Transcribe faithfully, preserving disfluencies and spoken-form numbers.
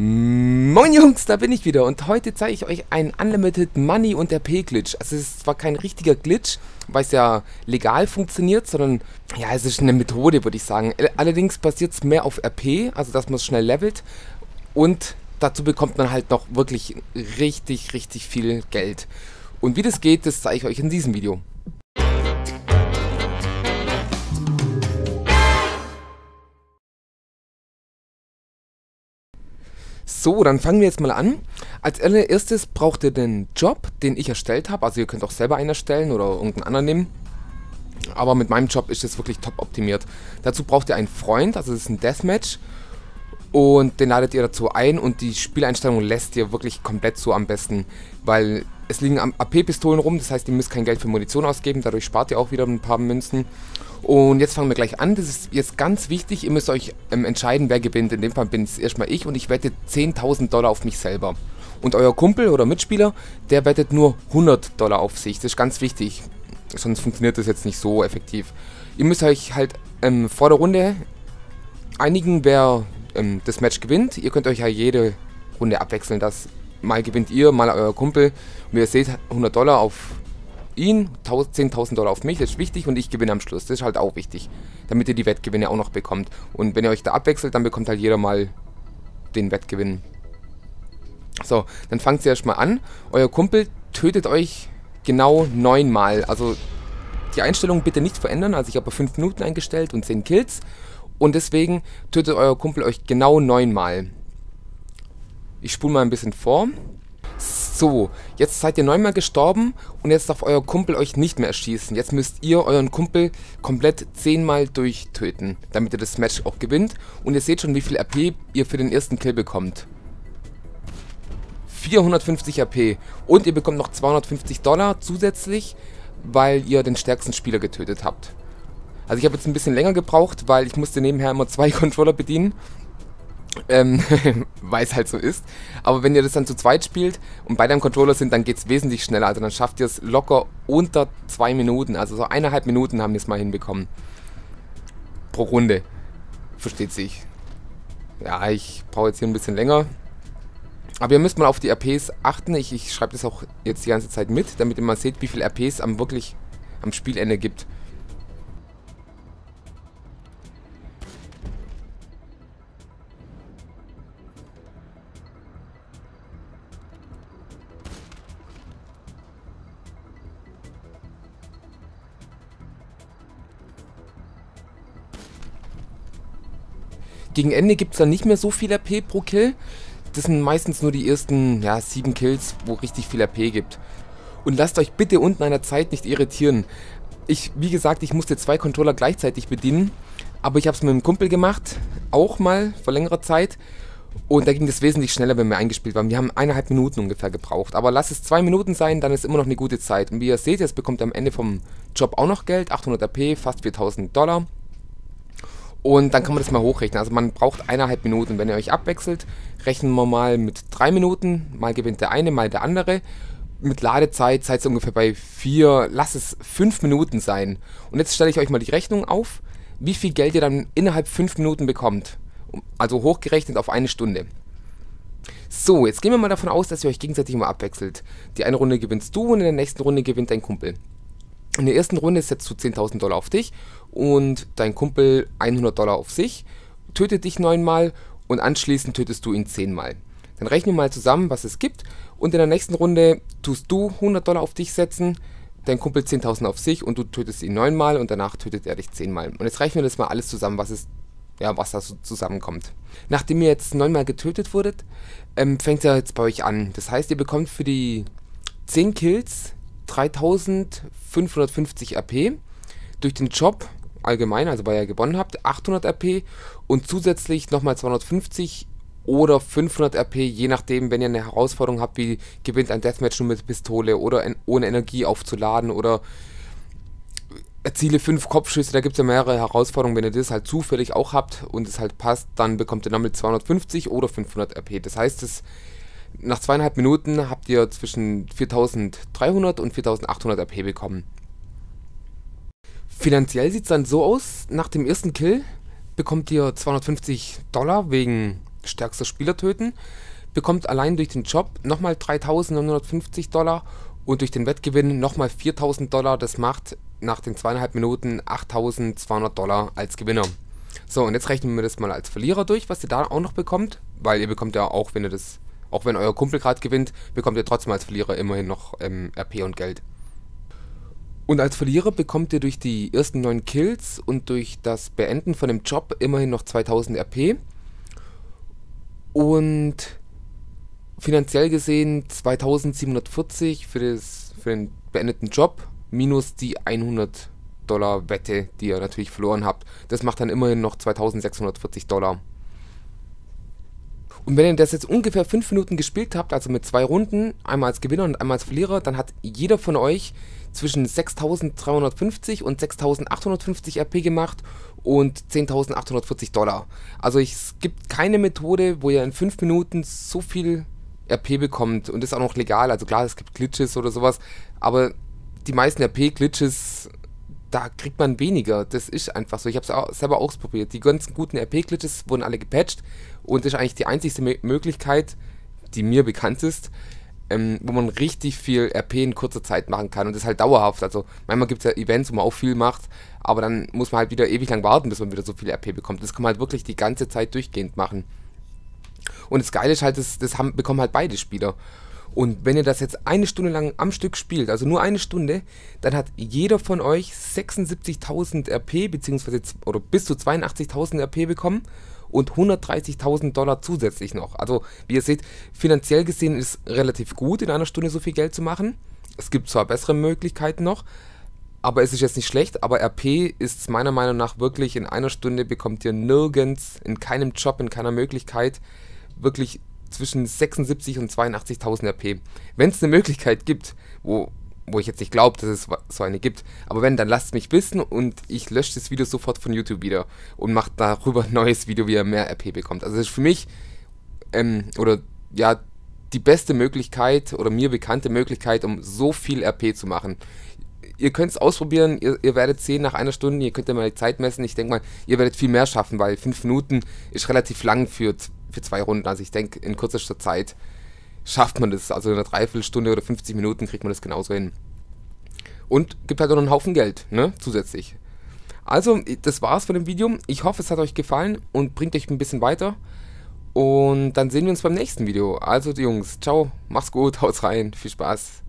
Moin Jungs, da bin ich wieder und heute zeige ich euch einen Unlimited Money und R P Glitch. Also es ist zwar kein richtiger Glitch, weil es ja legal funktioniert, sondern ja, es ist eine Methode, würde ich sagen. Allerdings basiert es mehr auf R P, also dass man es schnell levelt und dazu bekommt man halt noch wirklich richtig, richtig viel Geld. Und wie das geht, das zeige ich euch in diesem Video. So, dann fangen wir jetzt mal an. Als allererstes braucht ihr den Job, den ich erstellt habe. Also ihr könnt auch selber einen erstellen oder irgendeinen anderen nehmen. Aber mit meinem Job ist es wirklich top optimiert. Dazu braucht ihr einen Freund, also das ist ein Deathmatch. Und den ladet ihr dazu ein und die Spieleinstellung lässt ihr wirklich komplett so am besten. Weil es liegen A P-Pistolen rum, das heißt ihr müsst kein Geld für Munition ausgeben. Dadurch spart ihr auch wieder ein paar Münzen. Und jetzt fangen wir gleich an, das ist jetzt ganz wichtig, ihr müsst euch ähm, entscheiden, wer gewinnt. In dem Fall bin es erstmal ich und ich wette zehntausend Dollar auf mich selber. Und euer Kumpel oder Mitspieler, der wettet nur hundert Dollar auf sich, das ist ganz wichtig, sonst funktioniert das jetzt nicht so effektiv. Ihr müsst euch halt ähm, vor der Runde einigen, wer ähm, das Match gewinnt. Ihr könnt euch ja jede Runde abwechseln, dass mal gewinnt ihr, mal euer Kumpel. Und wie ihr seht, hundert Dollar auf ihn, zehntausend Dollar auf mich, das ist wichtig, und ich gewinne am Schluss, das ist halt auch wichtig, damit ihr die Wettgewinne auch noch bekommt. Und wenn ihr euch da abwechselt, dann bekommt halt jeder mal den Wettgewinn. So, dann fangt ihr erstmal an. Euer Kumpel tötet euch genau neunmal, also die Einstellung bitte nicht verändern, also ich habe fünf Minuten eingestellt und zehn Kills und deswegen tötet euer Kumpel euch genau neunmal. Ich spule mal ein bisschen vor. So, jetzt seid ihr neunmal gestorben und jetzt darf euer Kumpel euch nicht mehr erschießen. Jetzt müsst ihr euren Kumpel komplett zehnmal durchtöten, damit ihr das Match auch gewinnt. Und ihr seht schon, wie viel R P ihr für den ersten Kill bekommt. vierhundertfünfzig R P. Und ihr bekommt noch zweihundertfünfzig Dollar zusätzlich, weil ihr den stärksten Spieler getötet habt. Also ich habe jetzt ein bisschen länger gebraucht, weil ich musste nebenher immer zwei Controller bedienen. Ähm, weil es halt so ist. Aber wenn ihr das dann zu zweit spielt und beide am Controller sind, dann geht es wesentlich schneller. Also dann schafft ihr es locker unter zwei Minuten. Also so eineinhalb Minuten haben wir es mal hinbekommen. Pro Runde. Versteht sich. Ja, ich brauche jetzt hier ein bisschen länger. Aber ihr müsst mal auf die R Ps achten. Ich, ich schreibe das auch jetzt die ganze Zeit mit, damit ihr mal seht, wie viel R Ps am wirklich am Spielende gibt. Gegen Ende gibt es dann nicht mehr so viel R P pro Kill. Das sind meistens nur die ersten, ja, sieben Kills, wo richtig viel R P gibt. Und lasst euch bitte unten an der Zeit nicht irritieren. Ich, wie gesagt, ich musste zwei Controller gleichzeitig bedienen, aber ich habe es mit einem Kumpel gemacht, auch mal vor längerer Zeit. Und da ging das wesentlich schneller, wenn wir eingespielt waren. Wir haben eineinhalb Minuten ungefähr gebraucht. Aber lasst es zwei Minuten sein, dann ist immer noch eine gute Zeit. Und wie ihr seht, jetzt bekommt ihr am Ende vom Job auch noch Geld, achthundert R P, fast viertausend Dollar. Und dann kann man das mal hochrechnen, also man braucht eineinhalb Minuten. Wenn ihr euch abwechselt, rechnen wir mal mit drei Minuten, mal gewinnt der eine, mal der andere. Mit Ladezeit seid ihr ungefähr bei vier, lasst es fünf Minuten sein. Und jetzt stelle ich euch mal die Rechnung auf, wie viel Geld ihr dann innerhalb fünf Minuten bekommt. Also hochgerechnet auf eine Stunde. So, jetzt gehen wir mal davon aus, dass ihr euch gegenseitig immer abwechselt. Die eine Runde gewinnst du und in der nächsten Runde gewinnt dein Kumpel. In der ersten Runde setzt du zehntausend Dollar auf dich und dein Kumpel hundert Dollar auf sich, tötet dich neunmal und anschließend tötest du ihn zehnmal. Dann rechnen wir mal zusammen, was es gibt, und in der nächsten Runde tust du hundert Dollar auf dich setzen, dein Kumpel zehntausend auf sich und du tötest ihn neunmal und danach tötet er dich zehnmal. Und jetzt rechnen wir das mal alles zusammen, was es ja, was da so zusammenkommt. Nachdem ihr jetzt neunmal getötet wurdet, ähm, fängt er jetzt bei euch an. Das heißt, ihr bekommt für die zehn Kills dreitausendfünfhundertfünfzig R P, durch den Job allgemein, also weil ihr gewonnen habt, achthundert R P und zusätzlich nochmal zweihundertfünfzig oder fünfhundert R P, je nachdem, wenn ihr eine Herausforderung habt, wie gewinnt ein Deathmatch nur mit Pistole oder in, ohne Energie aufzuladen oder erziele fünf Kopfschüsse, da gibt es ja mehrere Herausforderungen. Wenn ihr das halt zufällig auch habt und es halt passt, dann bekommt ihr damit zweihundertfünfzig oder fünfhundert R P. Das heißt, es nach zweieinhalb Minuten habt ihr zwischen viertausenddreihundert und viertausendachthundert R P bekommen. Finanziell sieht es dann so aus, nach dem ersten Kill bekommt ihr zweihundertfünfzig Dollar wegen stärkster Spieler töten, bekommt allein durch den Job nochmal dreitausendneunhundertfünfzig Dollar und durch den Wettgewinn nochmal viertausend Dollar. Das macht nach den zweieinhalb Minuten achttausendzweihundert Dollar als Gewinner. So, und jetzt rechnen wir das mal als Verlierer durch, was ihr da auch noch bekommt, weil ihr bekommt ja auch, wenn ihr das, auch wenn euer Kumpel gerade gewinnt, bekommt ihr trotzdem als Verlierer immerhin noch ähm, R P und Geld. Und als Verlierer bekommt ihr durch die ersten neun Kills und durch das Beenden von dem Job immerhin noch zweitausend R P. Und finanziell gesehen zweitausendsiebenhundertvierzig für, das, für den beendeten Job minus die hundert Dollar Wette, die ihr natürlich verloren habt. Das macht dann immerhin noch zweitausendsechshundertvierzig Dollar. Und wenn ihr das jetzt ungefähr fünf Minuten gespielt habt, also mit zwei Runden, einmal als Gewinner und einmal als Verlierer, dann hat jeder von euch zwischen sechstausenddreihundertfünfzig und sechstausendachthundertfünfzig R P gemacht und zehntausendachthundertvierzig Dollar. Also es gibt keine Methode, wo ihr in fünf Minuten so viel R P bekommt, und das ist auch noch legal. Also klar, es gibt Glitches oder sowas, aber die meisten R P-Glitches, da kriegt man weniger. Das ist einfach so. Ich habe es selber ausprobiert. Die ganzen guten R P-Glitches wurden alle gepatcht und das ist eigentlich die einzigste M- Möglichkeit, die mir bekannt ist, ähm, wo man richtig viel R P in kurzer Zeit machen kann, und das ist halt dauerhaft. Also manchmal gibt es ja Events, wo man auch viel macht, aber dann muss man halt wieder ewig lang warten, bis man wieder so viel R P bekommt. Das kann man halt wirklich die ganze Zeit durchgehend machen. Und das Geile ist halt, das, das haben, bekommen halt beide Spieler. Und wenn ihr das jetzt eine Stunde lang am Stück spielt, also nur eine Stunde, dann hat jeder von euch sechsundsiebzigtausend R P, beziehungsweise oder bis zu zweiundachtzigtausend R P bekommen und hundertdreißigtausend Dollar zusätzlich noch. Also wie ihr seht, finanziell gesehen ist relativ gut, in einer Stunde so viel Geld zu machen. Es gibt zwar bessere Möglichkeiten noch, aber es ist jetzt nicht schlecht. Aber R P ist meiner Meinung nach wirklich, in einer Stunde bekommt ihr nirgends, in keinem Job, in keiner Möglichkeit, wirklich zwischen sechsundsiebzig und zweiundachtzigtausend R P. Wenn es eine Möglichkeit gibt, wo, wo ich jetzt nicht glaube, dass es so eine gibt, aber wenn, dann lasst mich wissen und ich lösche das Video sofort von YouTube wieder und mache darüber ein neues Video, wie ihr mehr R P bekommt. Also das ist für mich, ähm, oder ja, die beste Möglichkeit oder mir bekannte Möglichkeit, um so viel R P zu machen. Ihr könnt es ausprobieren, ihr, ihr werdet sehen nach einer Stunde, ihr könnt ja mal die Zeit messen. Ich denke mal, ihr werdet viel mehr schaffen, weil fünf Minuten ist relativ lang für für zwei Runden. Also ich denke, in kürzester Zeit schafft man das. Also in einer Dreiviertelstunde oder fünfzig Minuten kriegt man das genauso hin. Und gibt halt auch noch einen Haufen Geld, ne, zusätzlich. Also, das war's von dem Video. Ich hoffe, es hat euch gefallen und bringt euch ein bisschen weiter. Und dann sehen wir uns beim nächsten Video. Also, die Jungs, ciao, macht's gut, haut rein, viel Spaß.